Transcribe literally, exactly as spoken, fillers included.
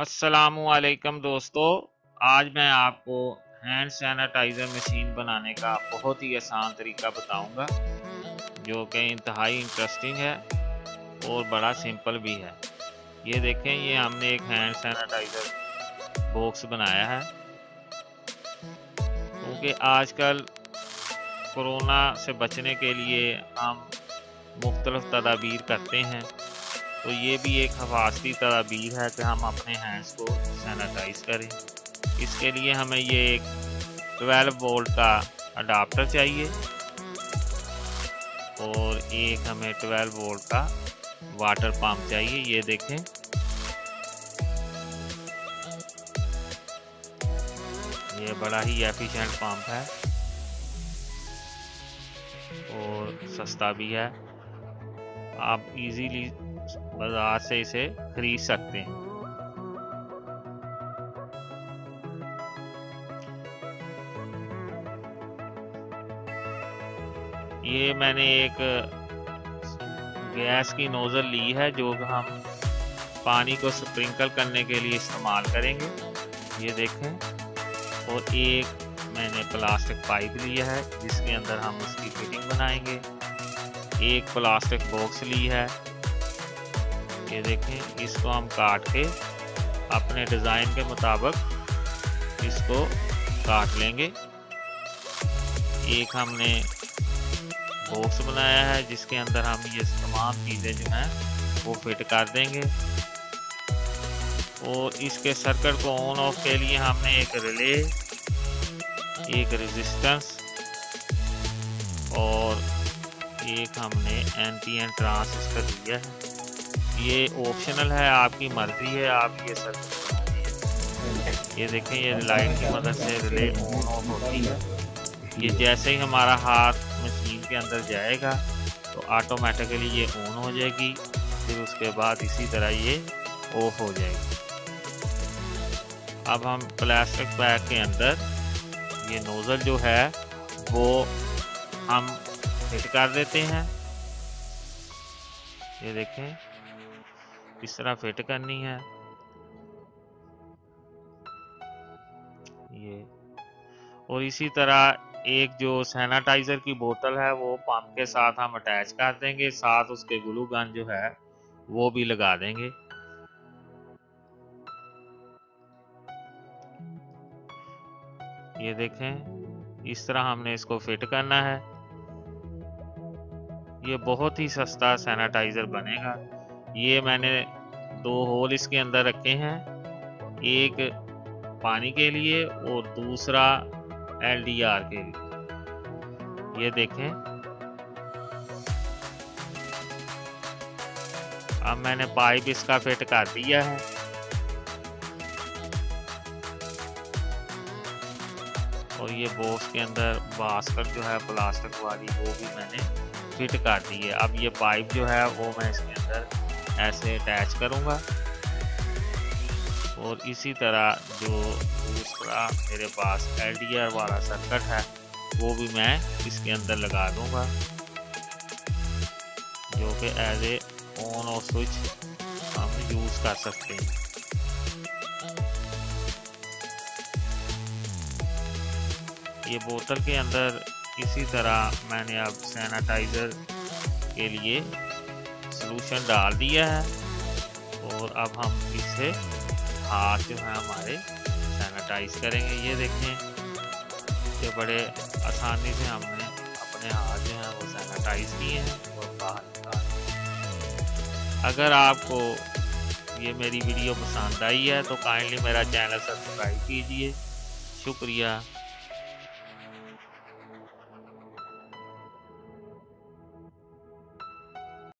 अस्सलामुअलैकुम दोस्तों, आज मैं आपको हैंड सैनिटाइज़र मशीन बनाने का बहुत ही आसान तरीका बताऊंगा, जो कि इंतहाई इंटरेस्टिंग है और बड़ा सिंपल भी है। ये देखें, ये हमने एक हैंड सैनिटाइज़र बॉक्स बनाया है, क्योंकि आजकल कोरोना से बचने के लिए हम मुख्तलिफ़ तदाबीर करते हैं, तो ये भी एक हफाजती तदाबीर है कि हम अपने हैंड्स को सैनिटाइज़ करें। इसके लिए हमें ये एक बारह वोल्ट का अडाप्टर चाहिए और एक हमें बारह वोल्ट का वाटर पंप चाहिए। ये देखें, ये बड़ा ही एफिशिएंट पंप है और सस्ता भी है, आप इजीली बाजार से इसे खरीद सकते हैं। ये मैंने एक गैस की नोजल ली है, जो हम पानी को स्प्रिंकल करने के लिए इस्तेमाल करेंगे, ये देखें। और एक मैंने प्लास्टिक पाइप लिया है, जिसके अंदर हम उसकी फिटिंग बनाएंगे। एक प्लास्टिक बॉक्स ली है, ये देखें, इसको हम काट के अपने डिज़ाइन के मुताबिक इसको काट लेंगे। एक हमने बॉक्स बनाया है, जिसके अंदर हम ये तमाम चीज़ें जो हैं वो फिट कर देंगे। और इसके सर्किट को ऑन ऑफ के लिए हमने एक रिले, एक रेजिस्टेंस और एक हमने एनपीएन ट्रांजिस्टर लिया है। ये ऑप्शनल है, आपकी मर्जी है, आप ये सर्किट। ये देखें, ये लाइट की मदद से रिले ऑन ऑफ होती है। ये जैसे ही हमारा हाथ मशीन के अंदर जाएगा तो ऑटोमेटिकली ये ऑन हो जाएगी, फिर उसके बाद इसी तरह ये ऑफ हो जाएगी। अब हम प्लास्टिक बैग के अंदर ये नोजल जो है वो हम फिट कर देते हैं। ये देखें, इस तरह फिट करनी है। ये और इसी तरह एक जो सैनिटाइजर की बोतल है वो पंप के साथ हम अटैच कर देंगे, साथ उसके ग्लू गन जो है वो भी लगा देंगे। ये देखें, इस तरह हमने इसको फिट करना है। ये बहुत ही सस्ता सैनिटाइजर बनेगा। ये मैंने दो होल इसके अंदर रखे हैं, एक पानी के लिए और दूसरा एल डी आर के लिए। ये देखें, अब मैंने पाइप इसका फिट कर दिया है। और ये बॉक्स के अंदर बास्केट जो है प्लास्टिक वाली वो भी मैंने फिट कर दी है। अब ये पाइप जो है वो मैं इसके अंदर ऐसे अटैच करूंगा। और इसी तरह जो दूसरा मेरे पास एल डी आर वाला सर्किट है वो भी मैं इसके अंदर लगा दूंगा, जो कि एज ए ऑन और स्विच हम यूज कर सकते हैं। ये बोतल के अंदर इसी तरह मैंने अब सैनिटाइजर के लिए सॉल्यूशन डाल दिया है। और अब हम इसे हाथ जो है हमारे सैनिटाइज करेंगे। ये देखें, ये बड़े आसानी से हमने अपने हाथ जो है वो सैनिटाइज किए हैं और बाहर निकाल दिए। अगर आपको ये मेरी वीडियो पसंद आई है तो काइंडली मेरा चैनल सब्सक्राइब कीजिए। शुक्रिया।